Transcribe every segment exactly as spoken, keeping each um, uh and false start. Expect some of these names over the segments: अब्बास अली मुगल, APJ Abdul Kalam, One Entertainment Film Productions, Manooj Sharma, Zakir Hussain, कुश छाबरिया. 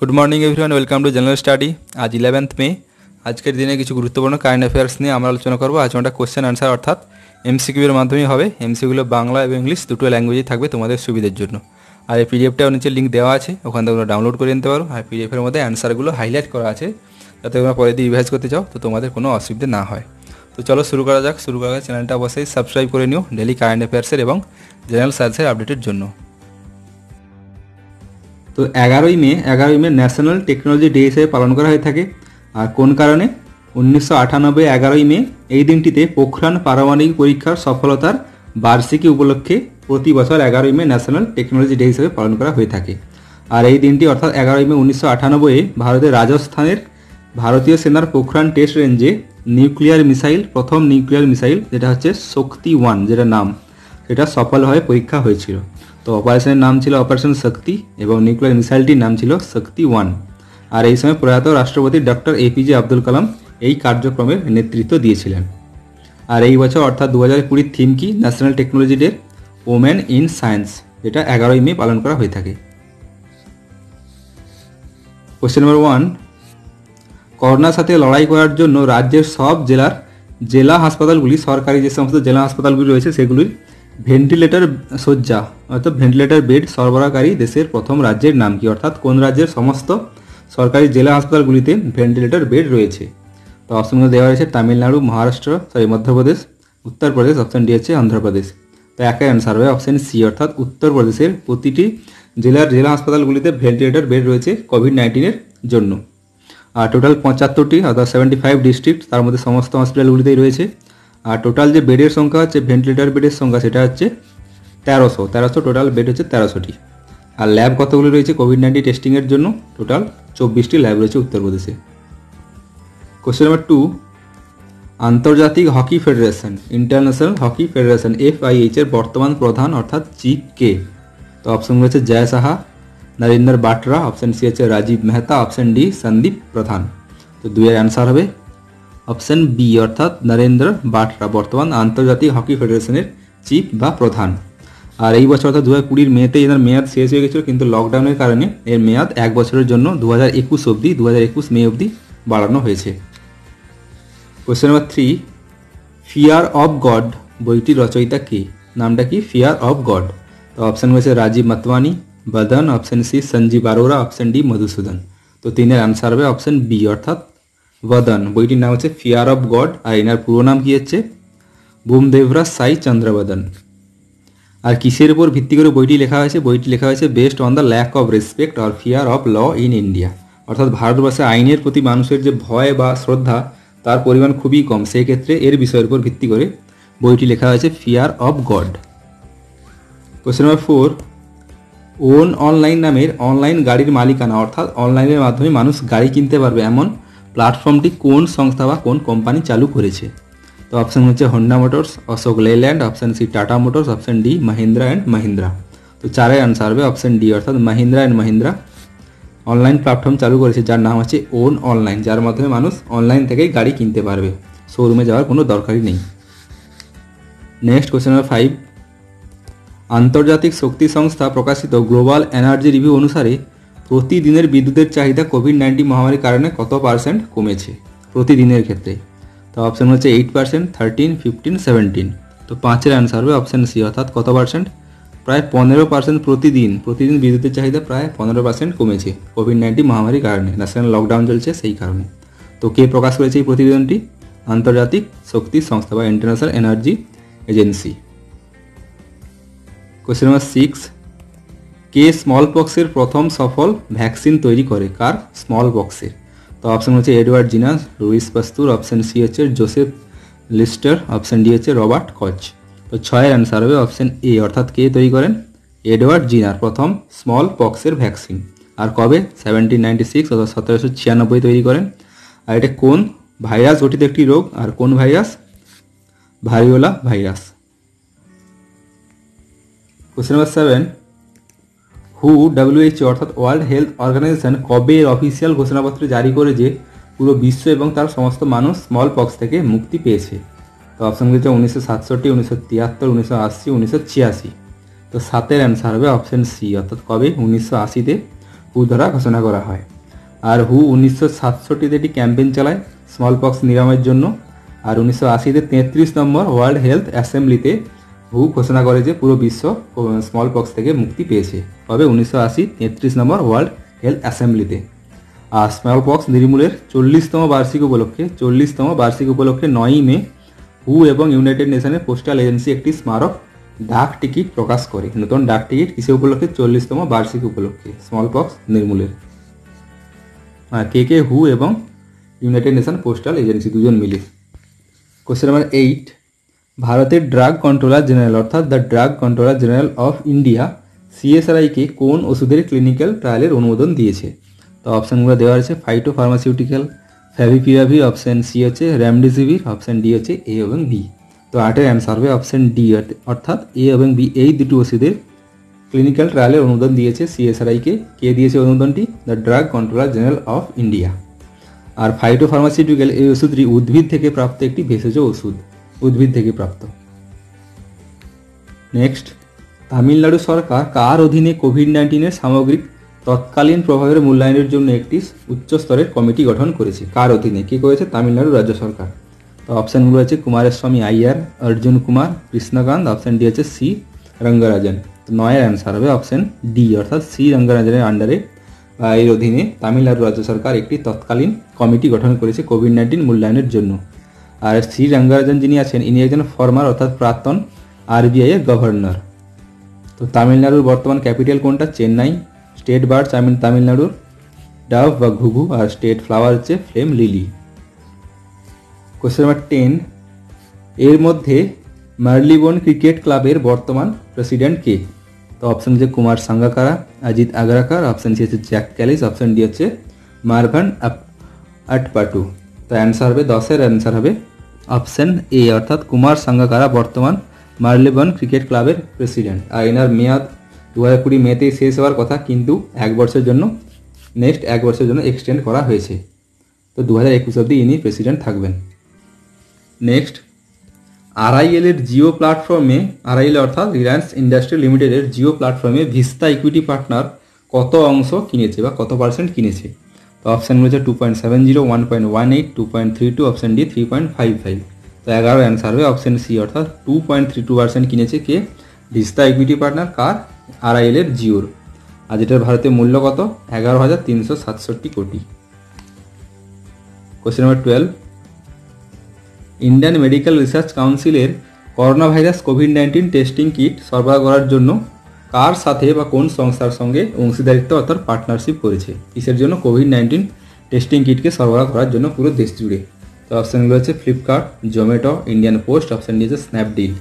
Good morning everyone, welcome to general study. आज eleventh May आजकल दिन किछु गुरुत्वपूर्ण करंट अफेयर्स नहीं आलोचना करब। आज हमारे क्वेश्चन आंसर अर्थात एमसीक्यूर माध्यम है। एमसीक्यूलो बांगला और इंग्लिश दुटो लैंग्वेज थको तुम्हारे सुविधार जो। और पीडीएफटा नीचे लिंक देवा है, ओखान तुम्हारा डाउनलोड कर निते पारो। पीडीएफर मध्य आंसरगुलो हाइलाइट करा आछे जाते तुम्हारा परे दिए रिवाइज करते चाओ तो तुम्हारे कोनो असुविधा ना होय। तो चलो शुरू करा जाक। शुरू करा चैनलटा अवश्य सबसक्राइब कर निओ डेली करंट अफेयर्सर और जनरल सार्चर आपडेटेर जोन्नो। तो एगारोई मे एगारोई मे नैशनल टेक्नोलॉजी डे हिसेबे पालन करा हये थाके। आर कोन कारणे उन्नीसशो आठानब्बे एगारोई मे एई दिनटीते पोखरान पारमाणविक परीक्षार सफलतार बार्षिकी उपलक्षे प्रति बछर एगारोई मे नैशनल टेक्नोलॉजी डे हिसेबे पालन करा हये थाके। आर एई दिनटी अर्थात एगारोई मे उन्नीसशो आठानब्बे भारतेर राजस्थानेर भारतीय सेनार पोखरान टेस्ट रेंजे निउक्लियार मिसाइल प्रथम निउक्लियार मिसाइल जेटा हच्छे शक्ति वन जेटा नाम सेटा सफलभावे परीक्षा हयेछिलो। तो अपारेशन नाम छिलो अपारेशन शक्ति और निउक्लियार मिसाइलटी नाम छिलो शक्ति वन। और इस समय प्रयात राष्ट्रपति डॉक्टर एपीजे अब्दुल कलाम यह कार्यक्रम नेतृत्व दिए। और यह बचर अर्थात दो हज़ार बीस थीम की national technology day women in science जेटा एगारोई मे पालन करा हुए थाके। क्वेश्चन नम्बर वन, करोनार साथे लड़ाई करार जन्य राज्येर सब जिलार जिला हासपातालगुली सरकारी जे समस्त जिला हासपातालगुली रयेछे सेगुलिर ভেন্টিলেটর সজ্জা অর্থাৎ ভেন্টিলেটর বেড সরবরাহকারী দেশের প্রথম রাজ্যের নাম কি? অর্থাৎ কোন রাজ্যের সমস্ত সরকারি জেলা হাসপাতালগুলিতে ভেন্টিলেটর বেড রয়েছে? তো অপশনগুলো দেওয়া হয়েছে Tamil Nadu, Maharashtra sorry Madhya Pradesh, Uttar Pradesh. Option D হচ্ছে অন্ধ্রপ্রদেশ। তো একই অ্যান্সার হবে অপশন সি অর্থাৎ উত্তরপ্রদেশের প্রতিটি জেলার জেলা হাসপাতালগুলিতে ভেন্টিলেটর বেড রয়েছে কোভিড নাইন্টিনের জন্য। আর টোটাল পঁচাত্তরটি অর্থাৎ সেভেন্টি ফাইভ ডিস্ট্রিক্ট তার মধ্যে সমস্ত হসপিটালগুলিতেই রয়েছে। और टोटाल जो बेडर संख्या हे भेंटिलेटर बेडर संख्या से तेरशो तेरशो टोटाल बेड हे तेरशोटी। और लैब कतगुली रही है कोविड नाइन्टीन टेस्टिंग टोटाल चौबीस लैब रही है Uttar Pradesh. Question number two, आंतर्जातिक hockey federation international hockey federation F I H एर बर्तमान प्रधान अर्थात चीफ के? तो ऑप्शनगुलो है जय साहा, नरेंद्र बाटरा, ऑप्शन सी हे राजीव मेहता, ऑप्शन डी संदीप प्रधान। तो दुएर आंसर है ऑप्शन बी अर्थात नरेंद्र बाटरा बर्तमान आंतर्जातिक हॉकी फेडारेशन चीफ बा प्रधान। और यह बचर अर्थात दो हज़ार बीस मेते एर मेयाद शेष हो गए क्योंकि लकडाउन कारण एर मेयाद एक बचर दो हज़ार इक्कीस अब्दि दो हज़ार इक्कीस मे अब्दि बाड़ानो हो। Question number three, fear of God बोईटी रचयिता के? नाम की फियार अफ गड। तो ऑप्शन हो राजीव मतवानी, बदन, option C Sanjeev Arora, option D Madhusudan. तो तीन आंसर है ऑप्शन बी अर्थात वदन। बोईटर नाम हे फियार अफ गड और इनार पुरो नाम कि हे भूमदेवराज साई चंद्रवदन। और किसर पर भित्ती करे बोईटी लेखा है? बोईटी लेखा है based on the lack of respect और fear of law in India अर्थात भारतवर्षे आइनेर प्रति मानुषेर जे भय बा श्रद्धा तार परिमाण खूब ही कम सेई क्षेत्रे एर विषयेर पर भित्ती करे बोईटी लेखा है fear of God. Question number four, ओन अनलाइन नामेर अनलाइन गाड़ीर मालिकाना अर्थात अनलाइनेर माध्यमे मानुष गाड़ी किनते पारबे एमन प्लैटफर्मटी कोन संस्था बा कोन कोम्पानी चालू करेছে? तो ऑप्शन হচ্ছে Honda Motors, Ashok Leyland, option C Tata Motors, option D Mahindra and Mahindra. तो चार आंसर है ऑप्शन डी अर्थात Mahindra and Mahindra online platform चालू करेছে যার নাম হচ্ছে ओन ऑनलाइन যার মাধ্যমে মানুষ অনলাইন থেকেই গাড়ি কিনতে পারবে, শোরুমে যাওয়ার কোনো দরকারই নেই। নেক্সট क्वेश्चन नंबर फाइव, আন্তর্জাতিক শক্তি সংস্থা প্রকাশিত গ্লোবাল এনার্জি রিভিউ অনুসারে प्रतिदिन विद्युत चाहिदा कोविड नाइन्टीन महामारी कारण कत परसेंट कमे प्रतिदिन क्षेत्र? तो ऑप्शन हो eight percent, thirteen, fifteen, seventeen. तो पाँच आंसर है ऑप्शन सी अर्थात कत परसेंट प्राय पंद्रह परसेंट प्रतिदिन प्रतिदिन विद्युत चाहिदा प्राय पंद्रह परसेंट कमे कोविड नाइन्टीन महामारी कारण नैशनल लकडाउन चलते से ही कारण। तो क्या प्रकाश करेছে এই প্রতিবেদনটি? আন্তর্জাতিক শক্তি সংস্থা বা International Energy Agency. Question number six, के स्मल पक्सर प्रथम सफल वैक्सीन तैरी करे? कार स्मल पक्सर? तो ऑप्शन हो Edward Jenner, Louis Pasteur, option C हे जोसेफ लिस्टर, ऑप्शन डी हे रॉबर्ट कॉच। तो छय आंसर है ऑप्शन ए अर्थात के तैरी करें एडवार्ड जिनार प्रथम स्मल पक्सर वैक्सीन। और कब सेवेंटीन नाइनटी सिक्स अर्थात सत्रहशो छियानब्बे तैरी करें। और ये कौन भाइरस घटित एक रोग और कौन virus? Variola virus. Question number seven, हू डब्ल्यूएचओ अर्थात वर्ल्ड हेल्थ ऑर्गनाइजेशन कब ऑफिशियल घोषणापत्र जारी करे जे पूरो विश्व एवं तार समस्त मानुष स्मल पक्स थेके मुक्ति पेयेछे? तो ऑप्शनगुलो हच्छे उन्नीसशो सतषट्टी, उन्नीसशो तिहत्तर, उन्नीसशो अस्सी, उन्नीसशो छियासी। तो सातेर आंसर हबे ऑप्शन सी अर्थात कब उन्नीसशो आशीते हू द्वारा घोषणा करा हय। और हू उन्नीसशो सतषट्टी ते कैम्पेन चालाय स्मलपक्स निरामयेर जन्य। और उन्नीसशो आशी ते तेत्रिश नम्बर वार्ल्ड हेल्थ असेंबलिते हू घोषणा करे जे पुरो विश्व स्मलपक्स थेके मुक्ति पेयेछे। तबे उन्नीसशो आशी तेत्रिश नम्बर वर्ल्ड हेल्थ असेंबलिते और स्मलपक्स निर्मूलेर चल्लिसतम वार्षिक उपलक्षे चल्लिसतम वार्षिक उपलक्षे नई मे हू एवं यूनाइटेड नेशनर पोस्टल एजेंसी एक स्मारक डाक टिकिट प्रकाश करे। नतून डाक टिकिट किसे उपलक्षे चल्लिसतम वार्षिक उपलक्षे स्मलपक्स निर्मूलेर के के हू एवं यूनाइटेड नेशन पोस्टल एजेंसी दुजन मिले। क्वेश्चन नम्बर एट भारतेर ड्राग कंट्रोलर जेनारेल अर्थात the drug controller general of India CSRI के कोन ओषुधेर क्लिनिकल ट्रायलेर अनुमोदन दिएछे। तो अपशनगुलो देवा आछे phyto pharmaceutical favipiravir option C हे रेमडेसिविर अपशन डी हे ए और बी। तो आठर आंसर है अपशन डी अर्थात ए और बी ए दुटी ओषुधेर क्लिनिकल ट्रायलेर अनुमोदन दिएछे सीएसआरआई के के दिएछे अनुमोदनटी the drug controller general of India. और फाइटो फार्मासिउटिकल ए ओषुधटी उद्भिद थेके प्राप्त एकटी भेषज ओषुध उद्भिद थेके प्राप्त। नेक्स्ट तमिलनाडु सरकार कार अधीने कोविड नाइन्टीन सामग्रिक तत्कालीन प्रभावेर मूल्यायनेर जन्य एकटी उच्च स्तरेर कमिटी गठन करेছে। कार अधीने के करेছে तमिलनाडु राज्य सरकार। तो अपशनगुलो आछे कुमारस्वामी आइयर अर्जुन कुमार कृष्णकान्त अपशन डी आछे सी रंगाराजन। तो नयेर आंसर होबे अपशन डी अर्थात सी रंगाराजनेर आंडारे एर अधीने तमिलनाडु राज्य सरकार एकटी तत्कालीन कमिटी गठन करेছে कोविड नाइन्टीन मूल्यायनेर जन्य। और सी रंगाराजन जिनि आछेन इनि एकजन फर्मार अर्थात प्राक्तन आरबीआई एर गवर्नर। तो तमिलनाडुर बर्तमान कैपिटल कोनटा Chennai. State birds I mean तमिलनाडुर डाव बा घुघु और स्टेट फ्लावर होच्छे flame lily. Question number ten एर मध्य मार्लिबोन क्रिकेट क्लाबेर बर्तमान प्रेसिडेंट के। तो अपशन जे कुमार संगाकारा अजित आगराकार अपशन सी होच्छे जैक कैलिस अपशन डी होच्छे मार्वन अटपाटू। तो आंसर है दसर आंसर है अपशन ए अर्थात कुमार संगाकारा बर्तमान मार्लिबोन क्रिकेट क्लाबेर प्रेसिडेंट। और एनार मेयाद दो हज़ार कुड़ी मे ते शेष होवार कथा किन्तु एक बर्षेर जन्य नेक्स्ट एक बर्षेर जन्य एक्सटेंड करा हयेछे। तो दो हज़ार एकुश अब्दि इनि प्रेसिडेंट थाकबेन। नेक्स्ट आरआईएलर जिओ प्लैटफर्मे आरआईएल अर्थात रिलायंस इंडस्ट्री लिमिटेडर जिओ प्लैटफर्मे भिस्ता इक्विटी पार्टनार कत अंश किनेछे बा कत पार्सेंट किनेछे। तो अपशनगुलो आछे two point seven zero one point one eight two point three two option D three point five five. तो एगारो आंसर होबे अपशन सी अर्थात two point three two percent किनेछे के भिस्ता इक्विटी पार्टनार कार आरआईएलर जिओर। और जेटार भारते मूल्य कत एगारो हज़ार तीन सौ सतषट्टी कोटी। Question number twelve Indian medical Research काउन्सिलेर corona virus Covid nineteen testing kit सरबराह करार जन्य कार साथे बा कोन संस्थार संगे अंशीदारित्व अर्थात पार्टनारशिप करेছে। किसेर जन्य कोविड नाइनटीन टेस्टिंग किट के सरबराह करार जन्य पुरो देश जुड़े। तो अपशनगुलो होच्छे Flipkart Zomato Indian post option दिएছে स्नैपडिल।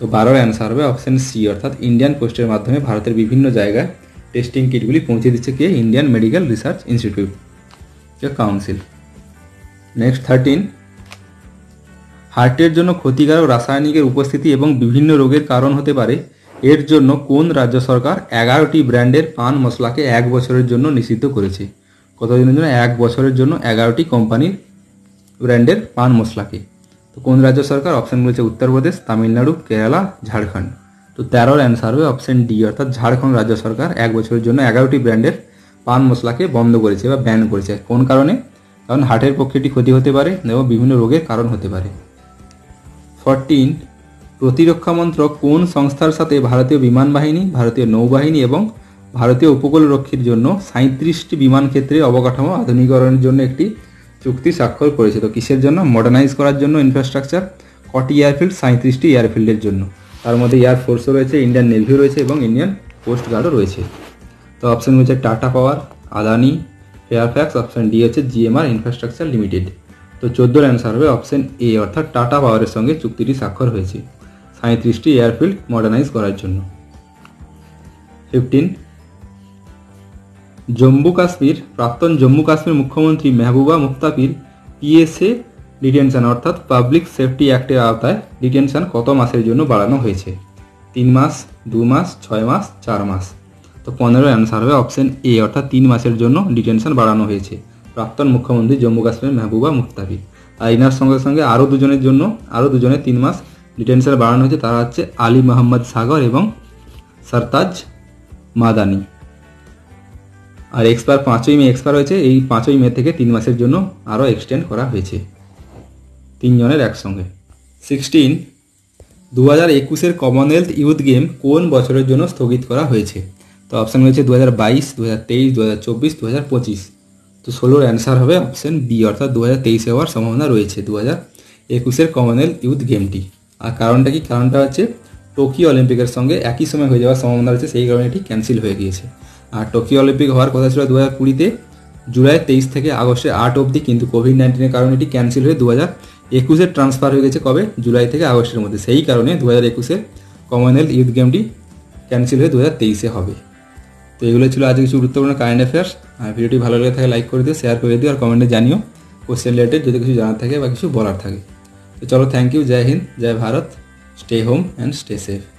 तो बारोर आंसर है अपशन सी अर्थात इंडियन पोस्टर माध्यमे भारतेर विभिन्न जगह टेस्टिंग किटगुली पहुँचे दिच्छे के इंडियन मेडिकल रिसार्च इन्स्टीट्यूट या काउंसिल। नेक्स्ट थर्टीन हार्टेर जन्य क्षतिकारक रासायनिकेर उपस्थिति एवं विभिन्न रोगेर कारण होते पारे एर जन्य कोन राज्य सरकार एगारोटी ब्रैंडेर पान मसलाके एक बछरेर जन्य निषिद्ध करेছে। कतदिनेर जन्य एक बछरेर जन्य एगारोटी कोम्पानिर ब्रैंडेर पान मसलाके। तो कौन राज्य सरकार ऑप्शनगुलो आछे उत्तर प्रदेश तमिलनाडु केरला झारखंड। तो तेरह आंसर है ऑप्शन डी अर्थात झारखंड राज्य सरकार एक बछरेर जन्य एगारोटी ब्रैंडेर पान मसलाके बंद करेছে বা ব্যান করেছে। কোন কারণে? কারণ হার্টের পক্ষে এটি ক্ষতি হতে পারে এবং বিভিন্ন রোগের কারণ হতে পারে। চৌদ্দ প্রতিরক্ষা মন্ত্রক কোন সংস্থার সাথে ভারতীয় বিমান বাহিনী ভারতীয় নৌবাহিনী এবং ভারতীয় উপকূলরক্ষীর জন্য সাঁইত্রিশটি বিমান ক্ষেত্রে অবকাঠামো আধুনিকীকরণের জন্য একটি চুক্তি স্বাক্ষর করেছে। তো কিসের জন্য? মডার্নাইজ করার জন্য ইনফ্রাস্ট্রাকচার কটি এয়ারফিল্ড সাঁইত্রিশটি এয়ারফিল্ডের জন্য। তার মধ্যে এয়ার ফোর্সও রয়েছে ইন্ডিয়ান নেভিও রয়েছে এবং ইন্ডিয়ান কোস্ট গার্ডও রয়েছে। তো অপশন হচ্ছে টাটা পাওয়ার আদানি ফেয়ারফ্যাক্স অপশন ডি হচ্ছে জিএমআর ইনফ্রাস্ট্রাকচার লিমিটেড। তো চোদ্দোর অ্যান্সার হবে অপশন এ অর্থাৎ টাটা পাওয়ারের সঙ্গে চুক্তিটি স্বাক্ষর হয়েছে সাঁইত্রিশটি এয়ারফিল্ড মডার্নাইজ করার জন্য। ফিফটিন जम्मू काश्मीर प्राक्तन जम्मू काश्मीर मुख्यमंत्री मेहबूबा मुफ्तार पीएसए डिटेंशन अर्थात पब्लिक सेफ्टी एक्टर आवताय डिटेंशन कत मासेर जोन्नो बाड़ानो होयेछे? तीन मास दो मास छय मास चार मास। तो पंद्रह आंसर है अपशन ए अर्थात तीन मासेर जोन्नो डिटेंशन बाड़ानो होयेछे प्राक्तन मुख्यमंत्री जम्मू काश्मीर मेहबूबा मुफ्तार। और इनार संगे संगे आरो दुजोनेर जोन्नो आरो दुजोने तीन मास डिटेंशन बाड़ानो होयेछे तारा होच्छे आली मोहम्मद सागर एवं सरताज मादानी। और एक्सपायर पाँचोई मे एक्सपायर हो पाँचोई मे थे तीन मासेर जोन्नो आरो एक्सटेंड करा हुए तीन जोनेर एक संगे। सिक्सटीन दो हज़ार एकुशर कमनवेल्थ यूथ गेम कौन बचर जो स्थगित करा हुए तो अपशन रही है दो हज़ार बाईस दो हज़ार तेईस दो हज़ार चौबीस दो हज़ार पचिस तो सोलोर अन्सार है अपशन बी अर्थात दो हज़ार तेईस हर सम्भावना रही है दो हज़ार एकुशर कमनवेल्थ यूथ गेमटी और कारणटा कि कारणटा हे टोकियो अलिम्पिकर संगे एक ही समय हो जावर सम्भावना रही है से ही कारण ये कैंसिल हो गई है और टोकियो अलिम्पिक हार कथा छो दो हज़ार कुड़ीते जुलाई तेईस के आगस्टे आठ अब्दि क्योंकि कोविड नाइन्टीन कारण ये कैंसिल हो दो हज़ार एकुशे ट्रांसफार हो गए कब जुलाई के आगस्टर मध्य से ही कारण दो हज़ार एकुशे कमनवेल्थ यूथ गेमटी कैंसिल हो दो हज़ार तेईसे तो এগুলো ছিল আজকে কিছু গুরুত্বপূর্ণ কারেন্ট অ্যাফেয়ার্স। আর ভিডিওটি ভালো লেগে থাকলে লাইক করে দিও, শেয়ার করে দিও আর কমেন্টে জানিও কোশ্চেন রিলেটেড যদি কিছু জানার থাকে বা কিছু বলার থাকে। তো চলো, থ্যাংক ইউ, জয় হিন্দ, জয় Bharat, stay home and stay safe.